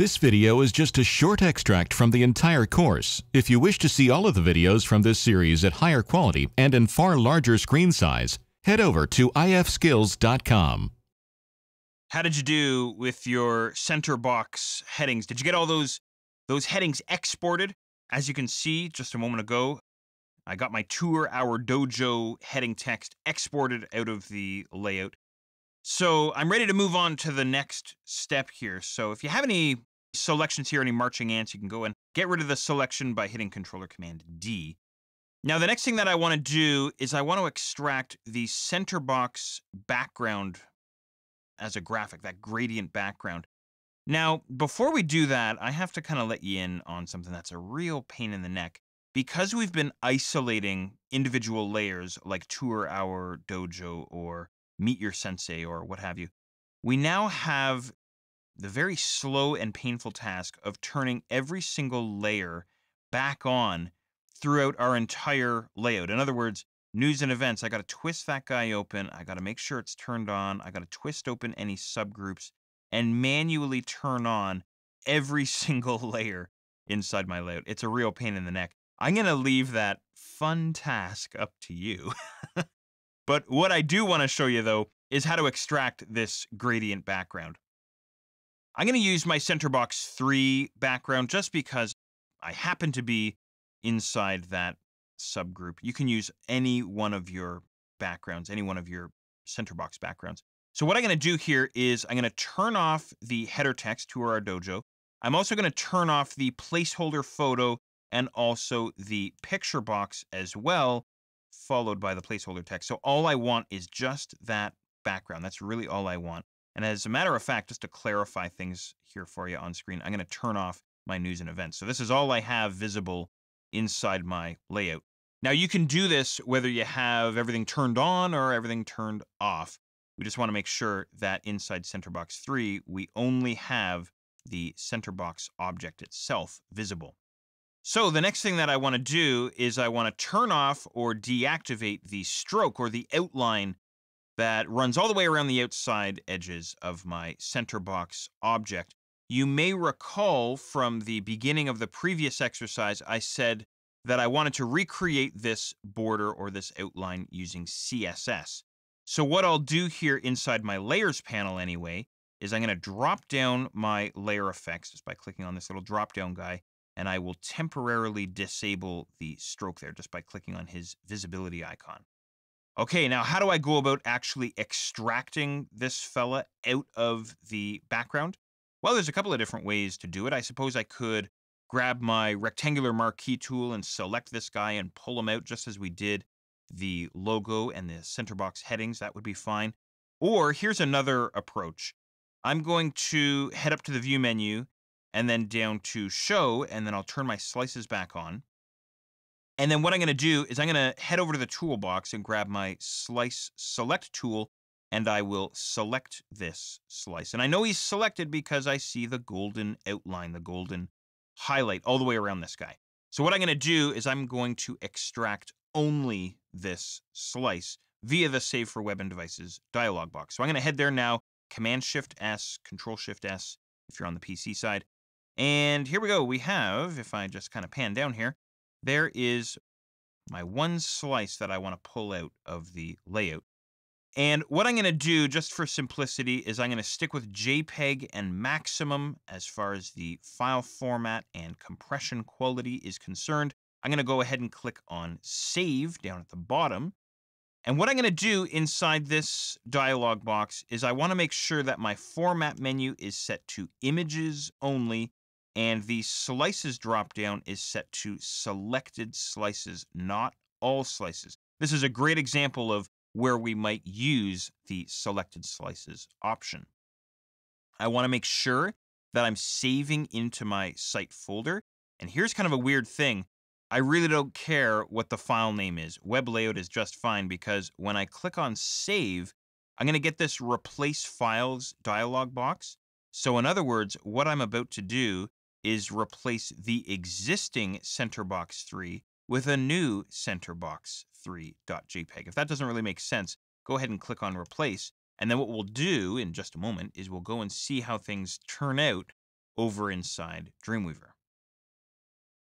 This video is just a short extract from the entire course. If you wish to see all of the videos from this series at higher quality and in far larger screen size, head over to ifskills.com. How did you do with your center box headings? Did you get all those headings exported? As you can see just a moment ago, I got my Tour Our Dojo heading text exported out of the layout. So I'm ready to move on to the next step here. So if you have any selections here, any marching ants, you can go and get rid of the selection by hitting Control or Command D. Now, the next thing that I want to do is I want to extract the center box background as a graphic, that gradient background. Now, before we do that, I have to kind of let you in on something that's a real pain in the neck. Because we've been isolating individual layers like Tour Our Dojo or Meet Your Sensei or what have you, we now have the very slow and painful task of turning every single layer back on throughout our entire layout. In other words, news and events, I got to twist that guy open. I got to make sure it's turned on. I got to twist open any subgroups and manually turn on every single layer inside my layout. It's a real pain in the neck. I'm going to leave that fun task up to you. But what I do want to show you, though, is how to extract this gradient background. I'm going to use my Center Box 3 background just because I happen to be inside that subgroup. You can use any one of your backgrounds, any one of your center box backgrounds. So what I'm going to do here is I'm going to turn off the header text to our dojo. I'm also going to turn off the placeholder photo and also the picture box as well, followed by the placeholder text. So all I want is just that background. That's really all I want. And as a matter of fact, just to clarify things here for you on screen, I'm going to turn off my news and events. So this is all I have visible inside my layout. Now you can do this whether you have everything turned on or everything turned off. We just want to make sure that inside Center Box 3, we only have the center box object itself visible. So the next thing that I want to do is I want to turn off or deactivate the stroke or the outline that runs all the way around the outside edges of my center box object. You may recall from the beginning of the previous exercise, I said that I wanted to recreate this border or this outline using CSS. So what I'll do here inside my layers panel anyway, is I'm going to drop down my layer effects just by clicking on this little drop down guy, and I will temporarily disable the stroke there just by clicking on his visibility icon. Okay, now how do I go about actually extracting this fella out of the background? Well, there's a couple of different ways to do it. I suppose I could grab my rectangular marquee tool and select this guy and pull him out just as we did the logo and the center box headings. That would be fine. Or here's another approach. I'm going to head up to the view menu and then down to show, and then I'll turn my slices back on. And then what I'm going to do is I'm going to head over to the toolbox and grab my slice select tool, and I will select this slice. And I know he's selected because I see the golden outline, the golden highlight all the way around this guy. So what I'm going to do is I'm going to extract only this slice via the Save for Web and Devices dialog box. So I'm going to head there now, Command-Shift-S, Control-Shift-S if you're on the PC side. And here we go. We have, if I just kind of pan down here, there is my one slice that I want to pull out of the layout. And what I'm going to do, just for simplicity, is I'm going to stick with JPEG and maximum as far as the file format and compression quality is concerned. I'm going to go ahead and click on Save down at the bottom. And what I'm going to do inside this dialog box is I want to make sure that my format menu is set to images only, and the slices dropdown is set to selected slices, not all slices. This is a great example of where we might use the selected slices option. I want to make sure that I'm saving into my site folder. And here's kind of a weird thing. I really don't care what the file name is. Web layout is just fine because when I click on save, I'm going to get this replace files dialog box. So in other words, what I'm about to do is replace the existing Center Box 3 with a new Center Box 3.jpg. If that doesn't really make sense, go ahead and click on replace. And then what we'll do in just a moment is we'll go and see how things turn out over inside Dreamweaver.